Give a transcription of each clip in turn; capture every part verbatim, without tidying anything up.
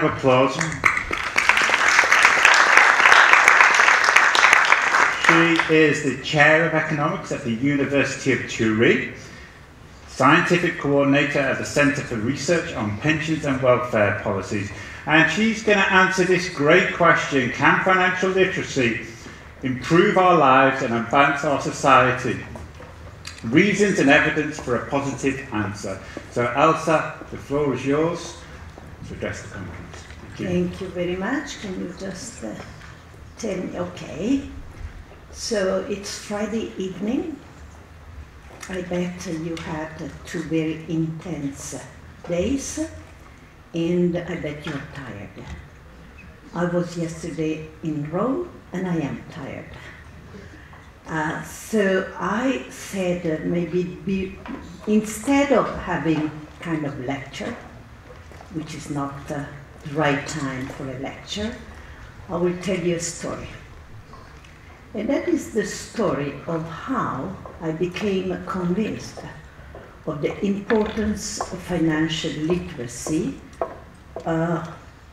round of applause. She is the Chair of Economics at the University of Turin, Scientific Coordinator at the Centre for Research on Pensions and Welfare Policies. And she's going to answer this great question: can financial literacy improve our lives and advance our society? Reasons and evidence for a positive answer. So Elsa, the floor is yours to address the conference. Thank you. Thank you very much. Can you just uh, tell me? Okay. So it's Friday evening. I bet you had two very intense days, and I bet you're tired. I was yesterday in Rome, and I am tired. Uh, so I said uh, maybe be, instead of having kind of lecture, which is not uh, the right time for a lecture, I will tell you a story. And that is the story of how I became convinced of the importance of financial literacy, uh,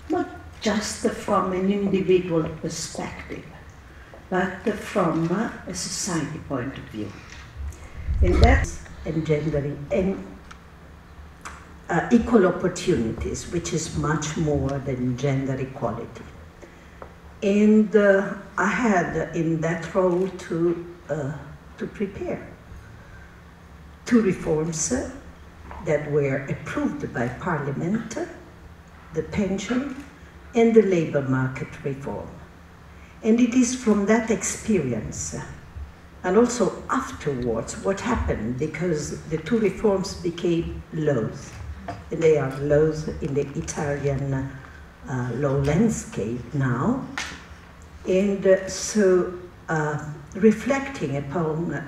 not just from an individual perspective, but from a society point of view. And that's engendering and, uh, equal opportunities, which is much more than gender equality. And uh, I had in that role to, uh, to prepare two reforms uh, that were approved by Parliament, the pension and the labour market reform. And it is from that experience, and also afterwards, what happened, because the two reforms became laws, and they are laws in the Italian uh, law landscape now. And uh, so, uh, reflecting upon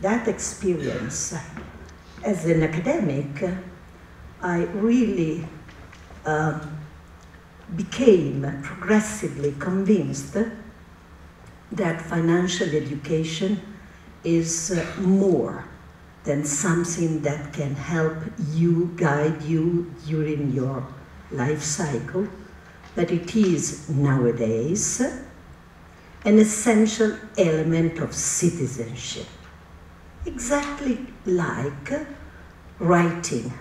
that experience as an academic, I really uh, became progressively convinced that financial education is more than something that can help you, guide you during your life cycle, but it is nowadays an essential element of citizenship, exactly like writing,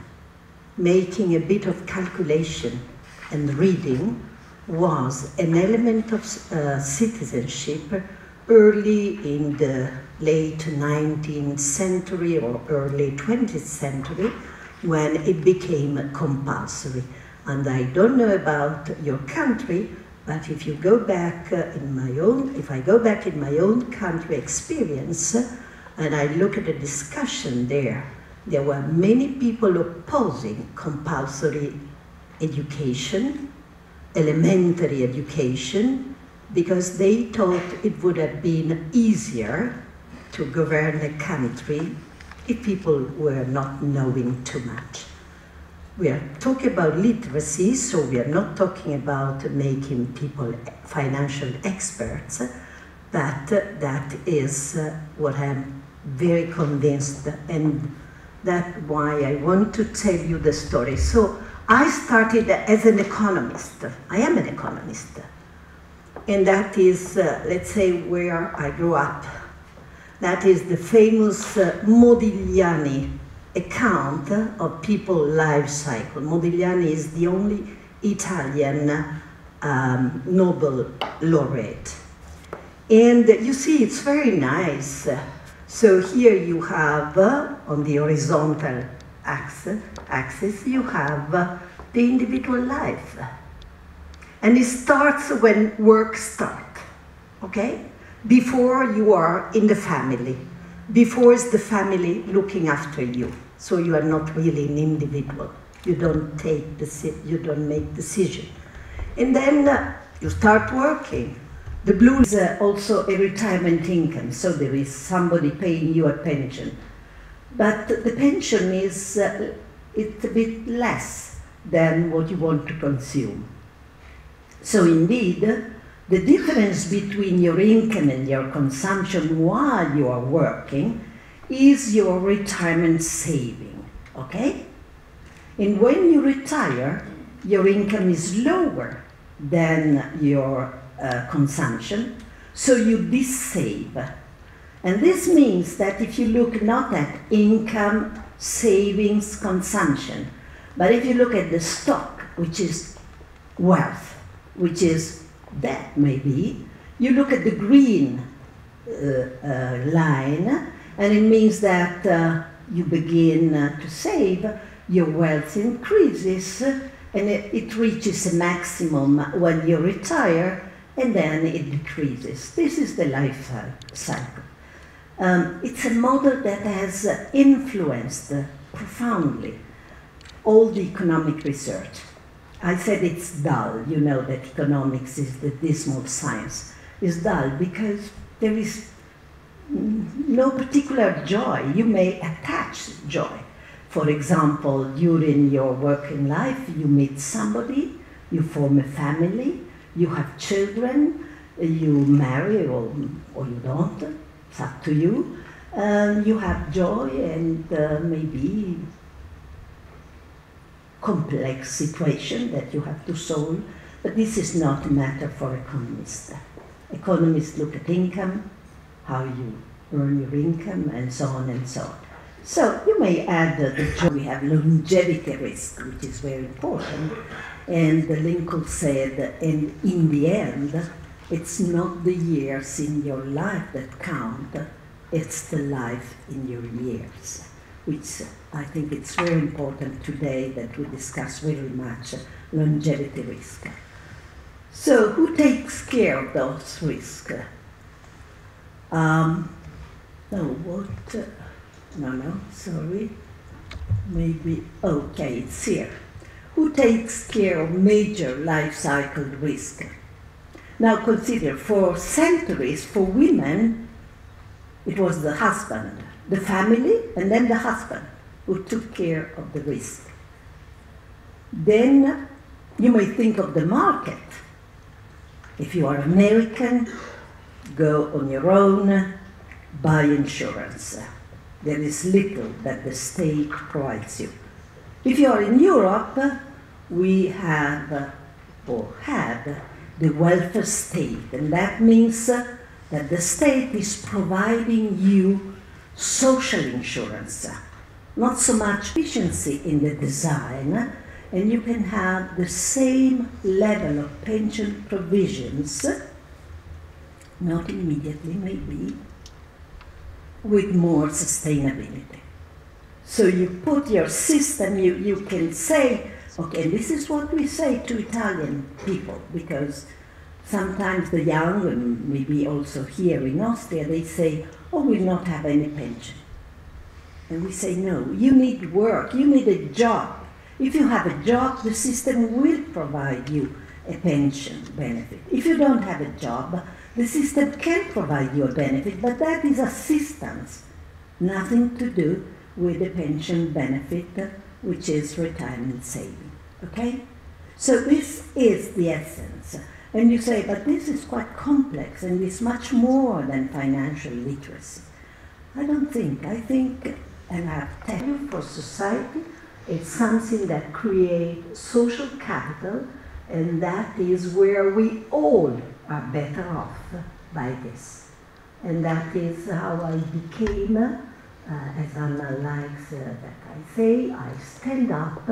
making a bit of calculation, and reading was an element of uh, citizenship early in the late nineteenth century or early twentieth century, when it became compulsory. And I don't know about your country, but if you go back uh, in my own, if I go back in my own country experience, uh, and I look at the discussion there, there were many people opposing compulsory education, elementary education, because they thought it would have been easier to govern a country if people were not knowing too much. We are talking about literacy, so we are not talking about making people financial experts, but that is what I'm very convinced, and that's why I want to tell you the story. So I started as an economist. I am an economist. And that is, uh, let's say, where I grew up. That is the famous uh, Modigliani account of people's life cycle. Modigliani is the only Italian um, Nobel laureate. And you see, it's very nice. So here you have, uh, on the horizontal axis, you have uh, the individual life. And it starts when work starts, okay? Before you are in the family. Before is the family looking after you. So you are not really an individual. You don't take deci- you don't make decisions. And then uh, you start working. The blue is uh, also a retirement income. So there is somebody paying you a pension. But the pension is uh, it's a bit less than what you want to consume. So indeed, the difference between your income and your consumption while you are working is your retirement saving, okay? And when you retire, your income is lower than your uh, consumption, so you dissave. And this means that if you look not at income, savings, consumption, but if you look at the stock, which is wealth, which is debt maybe, you look at the green uh, uh, line, and it means that uh, you begin uh, to save, your wealth increases, and it, it reaches a maximum when you retire, and then it decreases. This is the life cycle. Um, it's a model that has influenced profoundly all the economic research. I said it's dull, you know that economics is the dismal science. It's dull because there is no particular joy. You may attach joy. For example, during your working life, you meet somebody, you form a family, you have children, you marry or, or you don't, it's up to you. Um, you have joy and uh, maybe complex situation that you have to solve, but this is not a matter for economists. Economists look at income, how you earn your income, and so on and so on. So you may add that we have longevity risk, which is very important, and Lincoln said, and in the end, it's not the years in your life that count, it's the life in your years, which I think it's very important today that we discuss very much longevity risk. So who takes care of those risks? Um, no, what? Uh, no, no, sorry. Maybe, okay, it's here. Who takes care of major life cycle risk? Now consider, for centuries, for women, it was the husband, the family, and then the husband who took care of the risk. Then you may think of the market. If you are American, go on your own, buy insurance. There is little that the state provides you. If you are in Europe, we have or had the welfare state, and that means that the state is providing you social insurance, not so much efficiency in the design, and you can have the same level of pension provisions, not immediately maybe, with more sustainability. So you put your system, you, you can say, okay, this is what we say to Italian people, because sometimes the young, and maybe also here in Austria, they say, oh, we will not have any pension. And we say, no, you need work, you need a job. If you have a job, the system will provide you a pension benefit. If you don't have a job, the system can provide you a benefit, but that is assistance, nothing to do with the pension benefit, which is retirement saving, okay? So this is the essence. And you say, but this is quite complex and it's much more than financial literacy. I don't think. I think, and I've tell you, for society, it's something that creates social capital, and that is where we all are better off by this. And that is how I became, uh, as Anna likes uh, that I say, I stand up.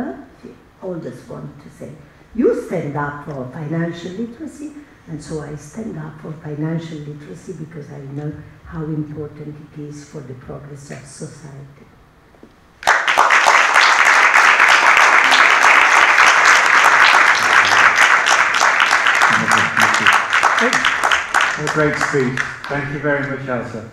She always wants to say, you stand up for financial literacy, and so I stand up for financial literacy because I know how important it is for the progress of society. Thank you. A great speech. Thank you very much, Elsa.